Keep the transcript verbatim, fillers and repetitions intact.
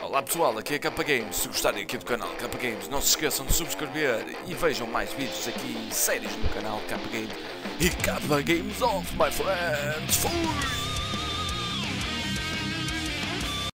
Olá pessoal, aqui é Kappa Games. Se gostarem aqui do canal Kappa Games, não se esqueçam de subscrever e vejam mais vídeos aqui e séries no canal Kappa Games. E Kappa Games off, my friends! Fui!